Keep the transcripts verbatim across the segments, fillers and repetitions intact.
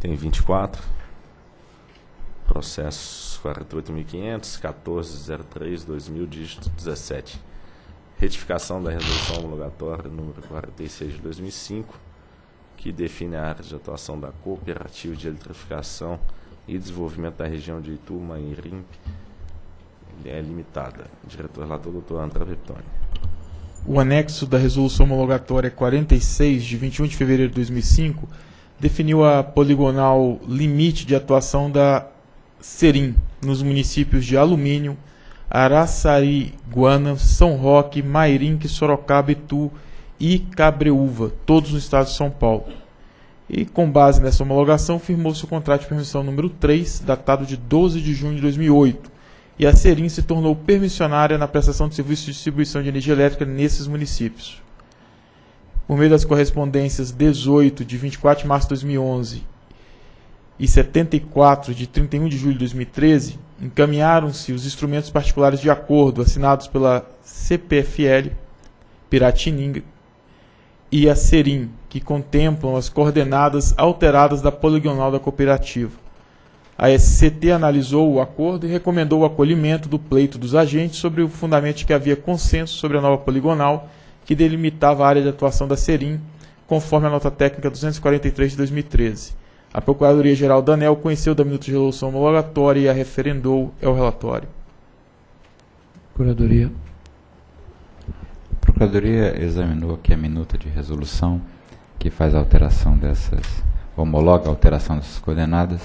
Tem vinte e quatro, processo quarenta e oito mil quinhentos, quatorze zero três, dois mil, dígito dezessete. Retificação da resolução homologatória número quarenta e seis de dois mil e cinco, que define a área de atuação da cooperativa de eletrificação e desenvolvimento da região de Itu-Mairinque é limitada. Diretor relator, doutor André Pepitone. O anexo da resolução homologatória quarenta e seis, de vinte e um de fevereiro de dois mil e cinco, definiu a poligonal limite de atuação da CERIM nos municípios de Alumínio, Araçariguana, São Roque, Mairinque, Sorocaba, Itu e Cabreúva, todos no estado de São Paulo. E com base nessa homologação, firmou-se o contrato de permissão número três, datado de doze de junho de dois mil e oito, e a CERIM se tornou permissionária na prestação de serviços de distribuição de energia elétrica nesses municípios. Por meio das correspondências dezoito, de vinte e quatro de março de dois mil e onze, e setenta e quatro, de trinta e um de julho de dois mil e treze, encaminharam-se os instrumentos particulares de acordo assinados pela C P F L, Piratininga, e a CERIM, que contemplam as coordenadas alteradas da poligonal da cooperativa. A S C T analisou o acordo e recomendou o acolhimento do pleito dos agentes sobre o fundamento de que havia consenso sobre a nova poligonal, que delimitava a área de atuação da CERIM, conforme a nota técnica duzentos e quarenta e três de dois mil e treze. A Procuradoria-Geral da ANEEL conheceu da minuta de resolução homologatória e a referendou. É o relatório. Procuradoria. A Procuradoria examinou aqui a minuta de resolução que faz a alteração dessas, homologa a alteração dessas coordenadas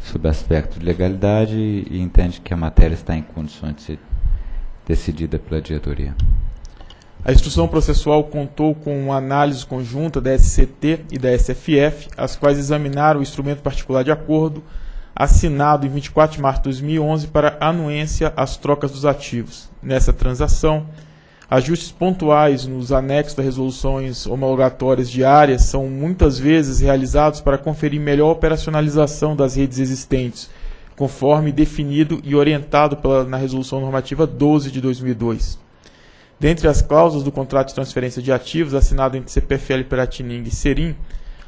sob aspecto de legalidade e entende que a matéria está em condições de ser decidida pela diretoria. A instrução processual contou com uma análise conjunta da S C T e da S F F, as quais examinaram o instrumento particular de acordo, assinado em vinte e quatro de março de dois mil e onze para anuência às trocas dos ativos. Nessa transação, ajustes pontuais nos anexos das resoluções homologatórias diárias são muitas vezes realizados para conferir melhor operacionalização das redes existentes, conforme definido e orientado pela, na Resolução Normativa doze de dois mil e dois. Dentre as cláusulas do contrato de transferência de ativos assinado entre C P F L, Piratininga e CERIM,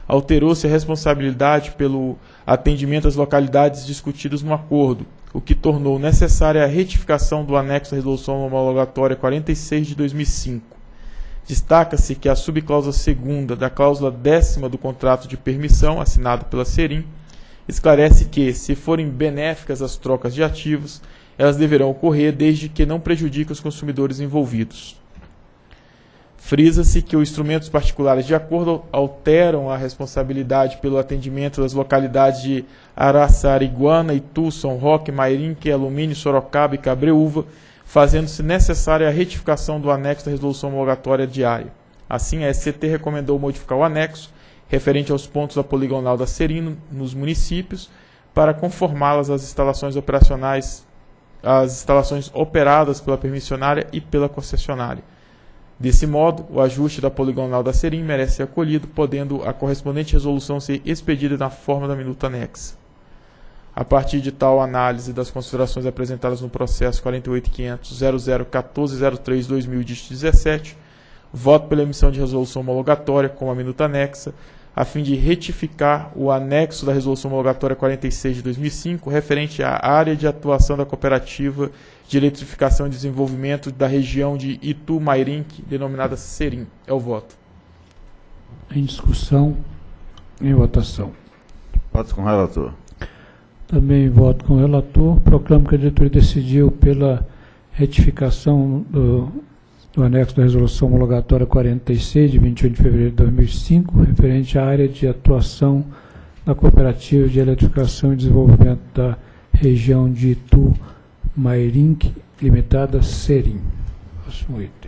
alterou-se a responsabilidade pelo atendimento às localidades discutidas no acordo, o que tornou necessária a retificação do anexo da Resolução Homologatória quarenta e seis de dois mil e cinco. Destaca-se que a subcláusula segunda da cláusula décima do contrato de permissão assinado pela CERIM esclarece que, se forem benéficas as trocas de ativos, elas deverão ocorrer desde que não prejudique os consumidores envolvidos. Frisa-se que os instrumentos particulares de acordo alteram a responsabilidade pelo atendimento das localidades de Araçariguana, Itu, São Roque, Mairinque, Alumínio, Sorocaba e Cabreúva, fazendo-se necessária a retificação do anexo da resolução homologatória diária. Assim, a S C T recomendou modificar o anexo referente aos pontos da poligonal da CERIM nos municípios para conformá-las às instalações operacionais as instalações operadas pela permissionária e pela concessionária. Desse modo, o ajuste da poligonal da CERIM merece ser acolhido, podendo a correspondente resolução ser expedida na forma da minuta anexa. A partir de tal análise das considerações apresentadas no processo quarenta e oito mil quinhentos, quatorze zero três, dois mil, dezessete, voto pela emissão de resolução homologatória com a minuta anexa, a fim de retificar o anexo da Resolução Homologatória quarenta e seis de dois mil e cinco, referente à área de atuação da Cooperativa de Eletrificação e Desenvolvimento da região de Itu-Mairinque, denominada CERIM. É o voto. Em discussão, em votação. Voto com o relator. Também voto com o relator. Proclamo que a diretoria decidiu pela retificação do... do anexo da Resolução Homologatória quarenta e seis, de vinte e um de fevereiro de dois mil e cinco, referente à área de atuação da Cooperativa de Eletrificação e Desenvolvimento da região de Itu-Mairinque, limitada, CERIM. Próximo item.